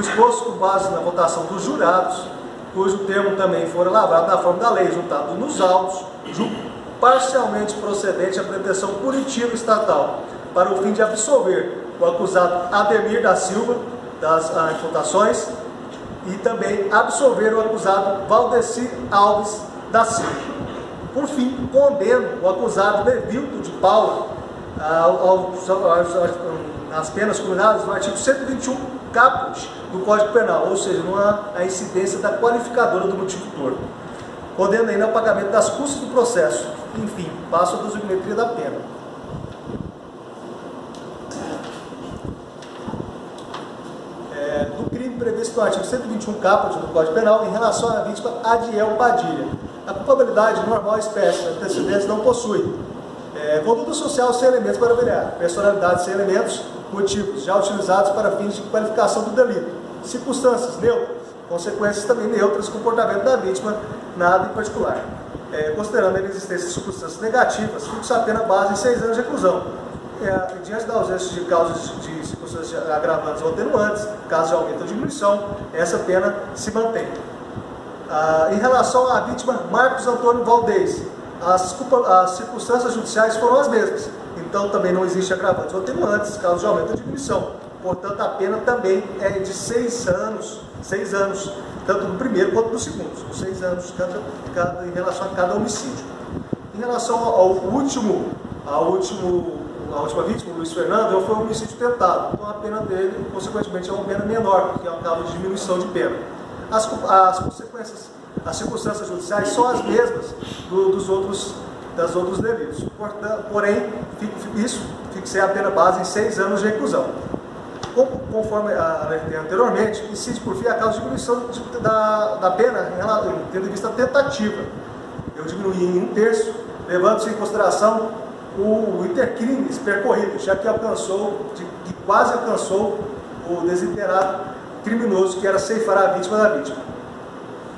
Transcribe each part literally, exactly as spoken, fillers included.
o exposto com base na votação dos jurados, cujo termo também fora lavrado na forma da lei, juntado nos autos, julgo parcialmente procedente a pretensão punitiva estatal, para o fim de absolver o acusado Ademir da Silva das ah, imputações e também absolver o acusado Valdecir Alves da Silva. Por fim, condeno o acusado Levilton de Paula às penas combinadas no artigo cento e vinte e um caput do Código Penal, ou seja, não há a incidência da qualificadora do motivo torpe. Condeno ainda o pagamento das custas do processo. Enfim, passo a dosimetria da pena. Previsto no artigo cento e vinte e um caput do Código Penal em relação à vítima Adiel Padilha. A culpabilidade normal espécie, antecedentes não possui. É, conduta social sem elementos para avaliar. Personalidade sem elementos, motivos já utilizados para fins de qualificação do delito. Circunstâncias neutras, consequências também neutras, comportamento da vítima, nada em particular. É, considerando a inexistência de circunstâncias negativas, fixa a pena base em seis anos de reclusão. É, diante da ausência de causas de circunstâncias agravantes ou atenuantes, caso de aumento ou diminuição, essa pena se mantém. Ah, em relação à vítima Marcos Antônio Valdez, as, as circunstâncias judiciais foram as mesmas, então também não existe agravantes ou atenuantes, caso de aumento ou diminuição. Portanto, a pena também é de seis anos, seis anos, tanto no primeiro quanto no segundo, seis anos cada, cada, em relação a cada homicídio. Em relação ao último, ao último A última vítima, o Luiz Fernando, foi um homicídio tentado, então a pena dele, consequentemente, é uma pena menor, porque é um caso de diminuição de pena. As, as consequências, as circunstâncias judiciais são as mesmas do, dos outros, das outros delitos. Porém, isso fixa a pena base em seis anos de reclusão. Conforme alertei anteriormente, incide por fim a causa de diminuição de, da, da pena, tendo em vista a tentativa. Eu diminuí em um terço, levando-se em consideração o intercrimes percorrido, já que alcançou, de, que quase alcançou o desiderado criminoso que era ceifar a vítima da vítima,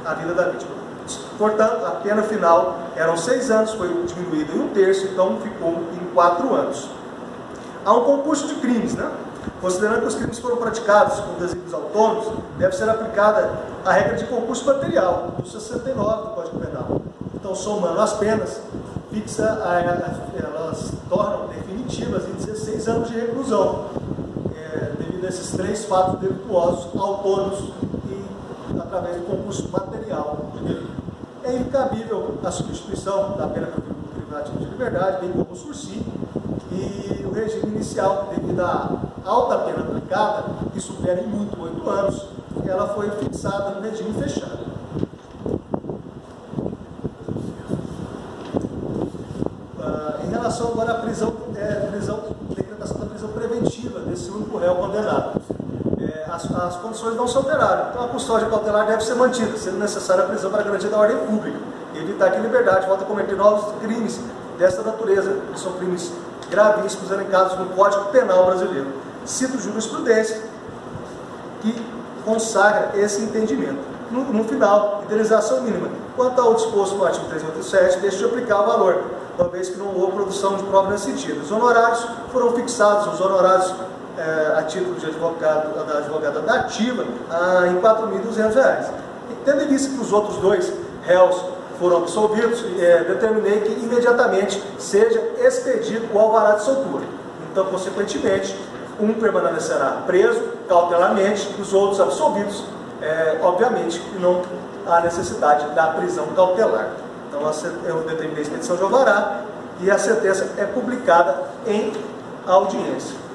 a vida da vítima. Portanto, a pena final eram seis anos, foi diminuída em um terço, então ficou em quatro anos. Há um concurso de crimes, né? Considerando que os crimes foram praticados com desígnios autônomos, deve ser aplicada a regra de concurso material, do sessenta e nove do Código Penal. Então, somando as penas, fixa, elas tornam definitivas em dezesseis anos de reclusão, é, devido a esses três fatos delituosos autônomos e através do concurso material de delito. É incabível a substituição da pena privativa de liberdade, bem como o sursi, e o regime inicial, devido à alta pena aplicada, que supera em muito oito anos, ela foi fixada no regime fechado. Agora a prisão, é, prisão, decretação da prisão preventiva desse único réu condenado. É, as, as condições não se alteraram, então a custódia cautelar deve ser mantida, sendo necessária a prisão para garantir a ordem pública e evitar que a liberdade volte a cometer novos crimes dessa natureza, que são crimes gravíssimos elencados no Código Penal brasileiro. Cito jurisprudência que consagra esse entendimento. No, no final, indenização mínima. Quanto ao disposto no artigo trezentos e oitenta e sete, deixa de aplicar o valor, uma vez que não houve produção de prova nesse sentido. Os honorários foram fixados, os honorários é, a título de advogado, da advogada da ativa, a, em quatro mil e duzentos reais. E, tendo em vista que os outros dois réus foram absolvidos, é, determinei que imediatamente seja expedido o alvará de soltura. Então, consequentemente, um permanecerá preso cautelarmente, os outros absolvidos, é, obviamente, não há necessidade da prisão cautelar. Então, eu determinei a expedição de alvará e a sentença é publicada em audiência.